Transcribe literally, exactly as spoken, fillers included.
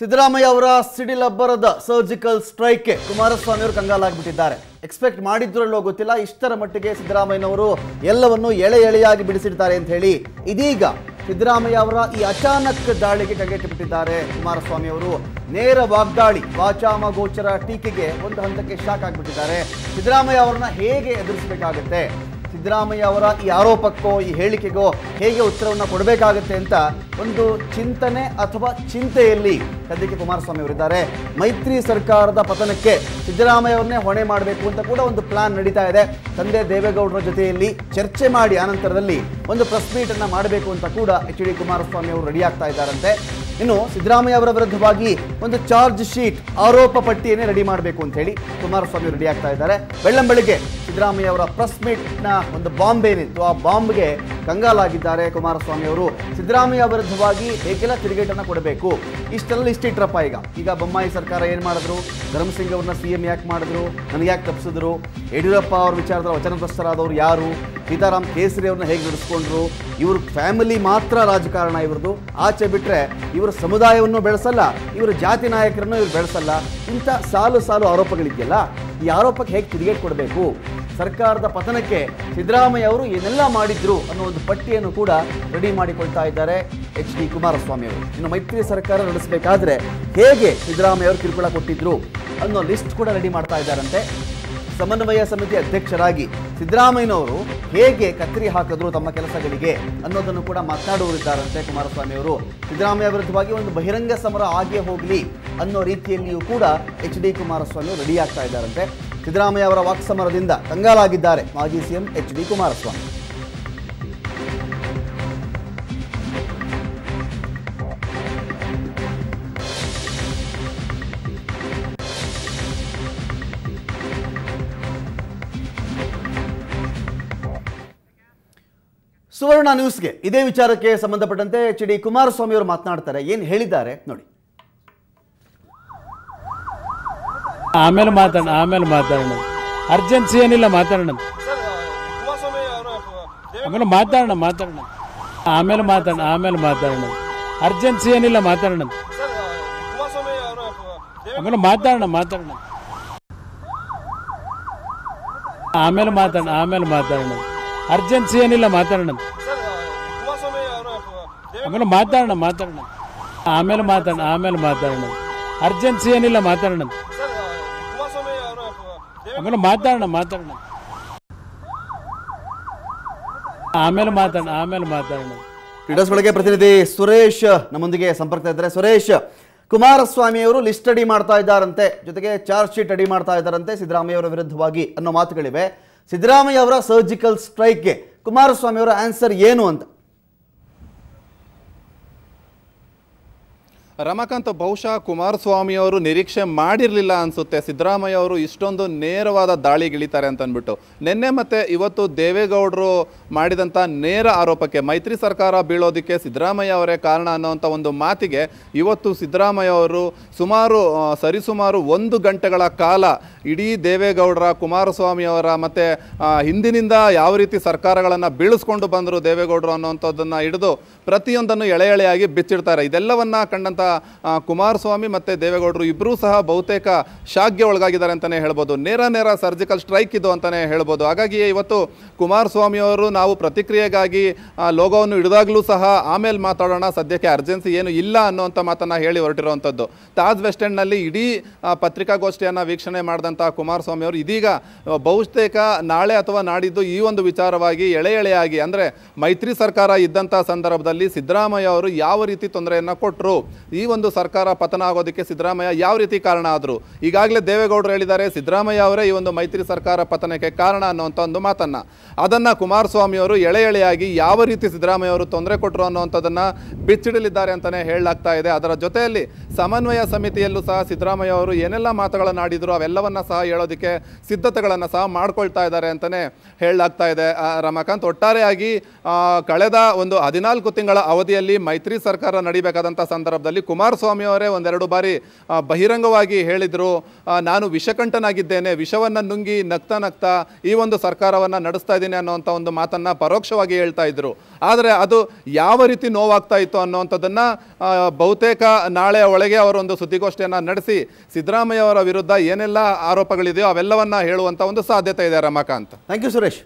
ಸಿದ್ದರಾಮಯ್ಯ ಅವರ ಸಿಡಿಲಬ್ಬರದ ಸರ್ಜಿಕಲ್ ಸ್ಟ್ರೈಕ್ಗೆ ಕುಮಾರಸ್ವಾಮಿ ಅವರು ಕಂಗಾಲಾಗಿಬಿಟ್ಟಿದ್ದಾರೆ. ಎಕ್ಸ್ಪೆಕ್ಟ್ ಮಾಡಿದ್ರಲ್ಲೋ ಗೊತ್ತಿಲ್ಲ, ಇಷ್ಟರ ಮಟ್ಟಿಗೆ ಸಿದ್ದರಾಮಯ್ಯನವರು ಎಲ್ಲವನ್ನೂ ಎಳೆ ಎಳೆಯಾಗಿ ಬಿಡಿಸಿರ್ತಾರೆ ಅಂತ ಹೇಳಿ ಇದೀಗ ಸಿದ್ದರಾಮಯ್ಯ ಅವರ ಈ ಅಚಾನಕ್ ದಾಳಿಗೆ ಕಗೆಟ್ಟಿಬಿಟ್ಟಿದ್ದಾರೆ ಕುಮಾರಸ್ವಾಮಿ ಅವರು. ನೇರ ವಾಗ್ದಾಳಿ, ವಾಚಾಮಗೋಚರ ಟೀಕೆಗೆ ಒಂದು ಹಂತಕ್ಕೆ ಶಾಕ್ ಆಗಿಬಿಟ್ಟಿದ್ದಾರೆ. ಸಿದ್ದರಾಮಯ್ಯ ಅವರನ್ನ ಹೇಗೆ ಎದುರಿಸಬೇಕಾಗುತ್ತೆ, ಸಿದ್ದರಾಮಯ್ಯ ಅವರ ಈ ಆರೋಪಕ್ಕೋ ಈ ಹೇಳಿಕೆಗೋ ಹೇಗೆ ಉತ್ತರವನ್ನು ಕೊಡಬೇಕಾಗುತ್ತೆ ಅಂತ ಒಂದು ಚಿಂತನೆ ಅಥವಾ ಚಿಂತೆಯಲ್ಲಿ ಸದ್ಯಕ್ಕೆ ಕುಮಾರಸ್ವಾಮಿ ಅವರಿದ್ದಾರೆ. ಮೈತ್ರಿ ಸರ್ಕಾರದ ಪತನಕ್ಕೆ ಸಿದ್ದರಾಮಯ್ಯವನ್ನೇ ಹೊಣೆ ಮಾಡಬೇಕು ಅಂತ ಕೂಡ ಒಂದು ಪ್ಲಾನ್ ನಡೀತಾ ಇದೆ. ತಂದೆ ದೇವೇಗೌಡರ ಜೊತೆಯಲ್ಲಿ ಚರ್ಚೆ ಮಾಡಿ ಆನಂತರದಲ್ಲಿ ಒಂದು ಪ್ರೆಸ್ ಮೀಟ್ ಅನ್ನು ಮಾಡಬೇಕು ಅಂತ ಕೂಡ ಎಚ್ ಡಿ ಕುಮಾರಸ್ವಾಮಿ ಅವರು ರೆಡಿಯಾಗ್ತಾ ಇದ್ದಾರಂತೆ. ಇನ್ನು ಸಿದ್ದರಾಮಯ್ಯ ಅವರ ವಿರುದ್ಧವಾಗಿ ಒಂದು ಚಾರ್ಜ್ ಶೀಟ್, ಆರೋಪ ಪಟ್ಟಿಯನ್ನೇ ರೆಡಿ ಮಾಡಬೇಕು ಅಂತ ಹೇಳಿ ಕುಮಾರಸ್ವಾಮಿ ರೆಡಿಯಾಗ್ತಾ ಇದ್ದಾರೆ. ಬೆಳ್ಳಂಬೆಳಗ್ಗೆ ಸಿದ್ದರಾಮಯ್ಯ ಅವರ ಪ್ರೆಸ್ ಮೀಟ್ನ ಒಂದು ಬಾಂಬ್ ಏನಿತ್ತು, ಆ ಬಾಂಬ್ಗೆ ಕಂಗಾಲಾಗಿದ್ದಾರೆ ಕುಮಾರಸ್ವಾಮಿ ಅವರು. ಸಿದ್ದರಾಮಯ್ಯ ವಿರುದ್ಧವಾಗಿ ಏಕೆಲ್ಲ ತಿರುಗೇಟನ್ನು ಕೊಡಬೇಕು, ಇಷ್ಟೆಲ್ಲ ಇಷ್ಟಿಟ್ರಪ್ಪ. ಈಗ ಈಗ ಬೊಮ್ಮಾಯಿ ಸರ್ಕಾರ ಏನು ಮಾಡಿದ್ರು, ಧರ್ಮ ಸಿಂಗ್ ಅವ್ರನ್ನ ಸಿ ಎಂ ಯಾಕೆ ಮಾಡಿದ್ರು, ನನಗೆ ಯಾಕೆ ತಪ್ಪಿಸಿದ್ರು, ಯಡಿಯೂರಪ್ಪ ಅವ್ರ ವಿಚಾರದಲ್ಲಿ ವಚನಪ್ರಸ್ತರಾದವರು ಯಾರು, ಸೀತಾರಾಮ್ ಕೇಸರಿ ಅವ್ರನ್ನ ಹೇಗೆ ನಡೆಸ್ಕೊಂಡ್ರು, ಇವ್ರ ಫ್ಯಾಮಿಲಿ ಮಾತ್ರ ರಾಜಕಾರಣ ಇವ್ರದ್ದು, ಆಚೆ ಬಿಟ್ಟರೆ ಇವರು ಸಮುದಾಯವನ್ನು ಬೆಳೆಸಲ್ಲ, ಇವರು ಜಾತಿ ನಾಯಕರನ್ನು ಇವ್ರು ಬೆಳೆಸಲ್ಲ, ಇಂಥ ಸಾಲು ಸಾಲು ಆರೋಪಗಳಿದೆಯಲ್ಲ, ಈ ಆರೋಪಕ್ಕೆ ಹೇಗೆ ತಿರುಗೇಟ್ ಕೊಡಬೇಕು, ಸರ್ಕಾರದ ಪತನಕ್ಕೆ ಸಿದ್ದರಾಮಯ್ಯ ಅವರು ಏನೆಲ್ಲ ಮಾಡಿದ್ರು ಅನ್ನೋ ಒಂದು ಪಟ್ಟಿಯನ್ನು ಕೂಡ ರೆಡಿ ಮಾಡಿಕೊಳ್ತಾ ಇದ್ದಾರೆ ಎಚ್ ಡಿ ಕುಮಾರಸ್ವಾಮಿ ಅವರು. ಇನ್ನು ಮೈತ್ರಿ ಸರ್ಕಾರ ನಡೆಸಬೇಕಾದ್ರೆ ಹೇಗೆ ಸಿದ್ದರಾಮಯ್ಯ ಅವರು ಕಿರುಕುಳ ಕೊಟ್ಟಿದ್ರು ಅನ್ನೋ ಲಿಸ್ಟ್ ಕೂಡ ರೆಡಿ ಮಾಡ್ತಾ ಇದ್ದಾರಂತೆ. ಸಮನ್ವಯ ಸಮಿತಿ ಅಧ್ಯಕ್ಷರಾಗಿ ಸಿದ್ದರಾಮಯ್ಯನವರು ಹೇಗೆ ಕತ್ತರಿ ಹಾಕಿದ್ರು ತಮ್ಮ ಕೆಲಸಗಳಿಗೆ ಅನ್ನೋದನ್ನು ಕೂಡ ಮಾತನಾಡುವರಿದ್ದಾರಂತೆ ಕುಮಾರಸ್ವಾಮಿ ಅವರು. ಸಿದ್ದರಾಮಯ್ಯ ವಿರುದ್ಧವಾಗಿ ಒಂದು ಬಹಿರಂಗ ಸಮರ ಆಗೇ ಹೋಗಲಿ ಅನ್ನೋ ರೀತಿಯಲ್ಲಿಯೂ ಕೂಡ ಎಚ್ ಡಿ ಕುಮಾರಸ್ವಾಮಿ ರೆಡಿಯಾಗ್ತಾ ಇದ್ದಾರಂತೆ. ಸಿದ್ದರಾಮಯ್ಯ ಅವರ ವಾಕ್ಸಮರದಿಂದ ಕಂಗಾಲಾಗಿದ್ದಾರೆ ಮಾಜಿ CM H D Kumaraswamy. Suvarna ನ್ಯೂಸ್ಗೆ ಇದೇ ವಿಚಾರಕ್ಕೆ ಸಂಬಂಧಪಟ್ಟಂತೆ ಎಚ್ ಡಿ ಕುಮಾರಸ್ವಾಮಿ ಅವರು ಮಾತನಾಡ್ತಾರೆ. ಏನು ಹೇಳಿದ್ದಾರೆ ನೋಡಿ. ಆಮೇಲೆ ಮಾತಾಡೋಣ ಆಮೇಲೆ ಮಾತಾಡೋಣ ಅರ್ಜೆನ್ಸಿ ಏನಿಲ್ಲ, ಮಾತಾಡೋಣ ಆಮೇಲೆ ಮಾತಾಡೋಣ ಮಾತಾಡೋಣ ಆಮೇಲೆ ಮಾತಾಡೋಣ ಆಮೇಲೆ ಮಾತಾಡೋಣ ಅರ್ಜೆನ್ಸಿ ಏನಿಲ್ಲ, ಮಾತಾಡೋಣ ಆಮೇಲೆ ಮಾತಾಡೋಣ ಮಾತಾಡೋಣ ಆಮೇಲೆ ಮಾತಾಡೋಣ ಆಮೇಲೆ ಮಾತಾಡೋಣ ಅರ್ಜೆನ್ಸಿ ಏನಿಲ್ಲ, ಮಾತಾಡೋಣ ಆಮೇಲೆ ಮಾತಾಡೋಣ ಮಾತಾಡೋಣ ಆಮೇಲೆ ಮಾತಾಡೋಣ ಆಮೇಲೆ ಮಾತಾಡೋಣ ಅರ್ಜೆನ್ಸಿ ಏನಿಲ್ಲ, ಮಾತಾಡೋಣ ಆಮೇಲೆ ಮಾತಾಡೋಣ ಮಾತಾಡೋಣ ಆಮೇಲೆ ಮಾತಾಡೋಣ ಆಮೇಲೆ ಮಾತಾಡೋಣ ಕ್ರೀಡಾಸ್ ಬೆಳಗ್ಗೆ ಪ್ರತಿನಿಧಿ ಸುರೇಶ್ ನಮ್ಮೊಂದಿಗೆ ಸಂಪರ್ಕ ಇದ್ದಾರೆ. ಸುರೇಶ್, ಕುಮಾರಸ್ವಾಮಿ ಅವರು ಲಿಸ್ಟ್ ರೆಡಿ ಮಾಡ್ತಾ ಇದ್ದಾರಂತೆ, ಜೊತೆಗೆ ಚಾರ್ಜ್ ಶೀಟ್ ರೆಡಿ ಮಾಡ್ತಾ ಇದ್ದಾರಂತೆ ಸಿದ್ದರಾಮಯ್ಯ ಅವರ ವಿರುದ್ಧವಾಗಿ ಅನ್ನೋ ಮಾತುಗಳಿವೆ. ಸಿದ್ದರಾಮಯ್ಯ ಅವರ ಸರ್ಜಿಕಲ್ ಸ್ಟ್ರೈಕ್ಗೆ ಕುಮಾರಸ್ವಾಮಿ ಅವರ ಆನ್ಸರ್ ಏನು ಅಂತ ರಮಾಕಾಂತ್, ಬಹುಶಃ ಕುಮಾರಸ್ವಾಮಿ ಅವರು ನಿರೀಕ್ಷೆ ಮಾಡಿರಲಿಲ್ಲ ಅನಿಸುತ್ತೆ ಸಿದ್ದರಾಮಯ್ಯ ಅವರು ಇಷ್ಟೊಂದು ನೇರವಾದ ದಾಳಿಗಿಳಿತಾರೆ ಅಂತ ಅಂದ್ಬಿಟ್ಟು. ನಿನ್ನೆ ಮತ್ತು ಇವತ್ತು ದೇವೇಗೌಡರು ಮಾಡಿದಂಥ ನೇರ ಆರೋಪಕ್ಕೆ, ಮೈತ್ರಿ ಸರ್ಕಾರ ಬೀಳೋದಕ್ಕೆ ಸಿದ್ದರಾಮಯ್ಯ ಅವರೇ ಕಾರಣ ಅನ್ನೋವಂಥ ಒಂದು ಮಾತಿಗೆ ಇವತ್ತು ಸಿದ್ದರಾಮಯ್ಯ ಅವರು ಸುಮಾರು ಸರಿಸುಮಾರು ಒಂದು ಗಂಟೆಗಳ ಕಾಲ ಇಡೀ ದೇವೇಗೌಡರ, ಕುಮಾರಸ್ವಾಮಿ ಅವರ ಮತ್ತು ಹಿಂದಿನಿಂದ ಯಾವ ರೀತಿ ಸರ್ಕಾರಗಳನ್ನು ಬೀಳಿಸ್ಕೊಂಡು ಬಂದರು ದೇವೇಗೌಡರು ಅನ್ನೋವಂಥದ್ದನ್ನು ಹಿಡಿದು ಪ್ರತಿಯೊಂದನ್ನು ಎಳೆ ಎಳೆಯಾಗಿ ಬಿಚ್ಚಿಡ್ತಾರೆ. ಇದೆಲ್ಲವನ್ನು ಕಂಡಂಥ ಕುಮಾರಸ್ವಾಮಿ ಮತ್ತು ದೇವೇಗೌಡರು ಇಬ್ಬರೂ ಸಹ ಬಹುತೇಕ ಶಾಕ್ಗೆ ಒಳಗಾಗಿದ್ದಾರೆ ಅಂತಲೇ ಹೇಳ್ಬೋದು. ನೇರ ನೇರ ಸರ್ಜಿಕಲ್ ಸ್ಟ್ರೈಕ್ ಇದು ಅಂತಲೇ ಹೇಳ್ಬೋದು. ಹಾಗಾಗಿಯೇ ಇವತ್ತು ಕುಮಾರಸ್ವಾಮಿಯವರು ನಾವು ಪ್ರತಿಕ್ರಿಯೆಗಾಗಿ ಲೋಗೋವನ್ನು ಹಿಡಿದಾಗಲೂ ಸಹ ಆಮೇಲೆ ಮಾತಾಡೋಣ, ಸದ್ಯಕ್ಕೆ ಅರ್ಜೆನ್ಸಿ ಏನು ಇಲ್ಲ ಅನ್ನೋವಂಥ ಮಾತನ್ನು ಹೇಳಿ ಹೊರಟಿರುವಂಥದ್ದು. ತಾಜ್ ವೆಸ್ಟ್ ಎಂಡ್ನಲ್ಲಿ ಇಡೀ ಪತ್ರಿಕಾಗೋಷ್ಠಿಯನ್ನು ವೀಕ್ಷಣೆ ಮಾಡಿದಂಥ ಕುಮಾರಸ್ವಾಮಿಯವರು ಇದೀಗ ಬಹುತೇಕ ನಾಳೆ ಅಥವಾ ನಾಡಿದ್ದು ಈ ಒಂದು ವಿಚಾರವಾಗಿ ಎಳೆ ಎಳೆಯಾಗಿ, ಅಂದರೆ ಮೈತ್ರಿ ಸರ್ಕಾರ ಇದ್ದಂಥ ಸಂದರ್ಭದಲ್ಲಿ ಸಿದ್ದರಾಮಯ್ಯ ಅವರು ಯಾವ ರೀತಿ ತೊಂದರೆಯನ್ನು ಕೊಟ್ಟರು, ಈ ಒಂದು ಸರ್ಕಾರ ಪತನ ಆಗೋದಕ್ಕೆ ಸಿದ್ದರಾಮಯ್ಯ ಯಾವ ರೀತಿ ಕಾರಣ ಆದರು, ಈಗಾಗಲೇ ದೇವೇಗೌಡರು ಹೇಳಿದ್ದಾರೆ ಸಿದ್ದರಾಮಯ್ಯ ಅವರೇ ಈ ಒಂದು ಮೈತ್ರಿ ಸರ್ಕಾರ ಪತನಕ್ಕೆ ಕಾರಣ ಅನ್ನೋವಂಥ ಒಂದು ಮಾತನ್ನು, ಅದನ್ನು ಕುಮಾರಸ್ವಾಮಿಯವರು ಎಳೆ ಎಳೆಯಾಗಿ ಯಾವ ರೀತಿ ಸಿದ್ದರಾಮಯ್ಯ ಅವರು ತೊಂದರೆ ಕೊಟ್ಟರು ಅನ್ನೋವಂಥದ್ದನ್ನು ಬಿಚ್ಚಿಡಲಿದ್ದಾರೆ ಅಂತಲೇ ಹೇಳಲಾಗ್ತಾ ಇದೆ. ಅದರ ಜೊತೆಯಲ್ಲಿ ಸಮನ್ವಯ ಸಮಿತಿಯಲ್ಲೂ ಸಹ ಸಿದ್ದರಾಮಯ್ಯ ಅವರು ಏನೆಲ್ಲ ಮಾತುಗಳನ್ನು ಆಡಿದ್ರು ಅವೆಲ್ಲವನ್ನು ಸಹ ಹೇಳೋದಕ್ಕೆ ಸಿದ್ಧತೆಗಳನ್ನು ಸಹ ಮಾಡ್ಕೊಳ್ತಾ ಇದ್ದಾರೆ ಅಂತಲೇ ಹೇಳಲಾಗ್ತಾ ಇದೆ. ರಮಾಕಾಂತ್, ಒಟ್ಟಾರೆಯಾಗಿ ಕಳೆದ ಒಂದು ಹದಿನಾಲ್ಕು ತಿಂಗಳ ಅವಧಿಯಲ್ಲಿ ಮೈತ್ರಿ ಸರ್ಕಾರ ನಡೀಬೇಕಾದಂಥ ಸಂದರ್ಭದಲ್ಲಿ ಕುಮಾರಸ್ವಾಮಿ ಅವರೇ ಒಂದೆರಡು ಬಾರಿ ಬಹಿರಂಗವಾಗಿ ಹೇಳಿದರು, ನಾನು ವಿಷಕಂಠನಾಗಿದ್ದೇನೆ, ವಿಷವನ್ನು ನುಂಗಿ ನಗ್ತಾ ನಗ್ತಾ ಈ ಒಂದು ಸರ್ಕಾರವನ್ನು ನಡೆಸ್ತಾ ಇದ್ದೀನಿ ಅನ್ನೋಂಥ ಒಂದು ಮಾತನ್ನು ಪರೋಕ್ಷವಾಗಿ ಹೇಳ್ತಾ ಇದ್ದರು. ಆದರೆ ಅದು ಯಾವ ರೀತಿ ನೋವಾಗ್ತಾ ಇತ್ತು ಅನ್ನೋವಂಥದ್ದನ್ನು ಬಹುತೇಕ ನಾಳೆ ಒಳಗೆ ಅವರೊಂದು ಸುದ್ದಿಗೋಷ್ಠಿಯನ್ನು ನಡೆಸಿ ಸಿದ್ದರಾಮಯ್ಯ ಅವರ ವಿರುದ್ಧ ಏನೆಲ್ಲ ಆರೋಪಗಳಿದೆಯೋ ಅವೆಲ್ಲವನ್ನು ಹೇಳುವಂಥ ಒಂದು ಸಾಧ್ಯತೆ ಇದೆ ರಮಾಕಾಂತ್. Thank you Suresh.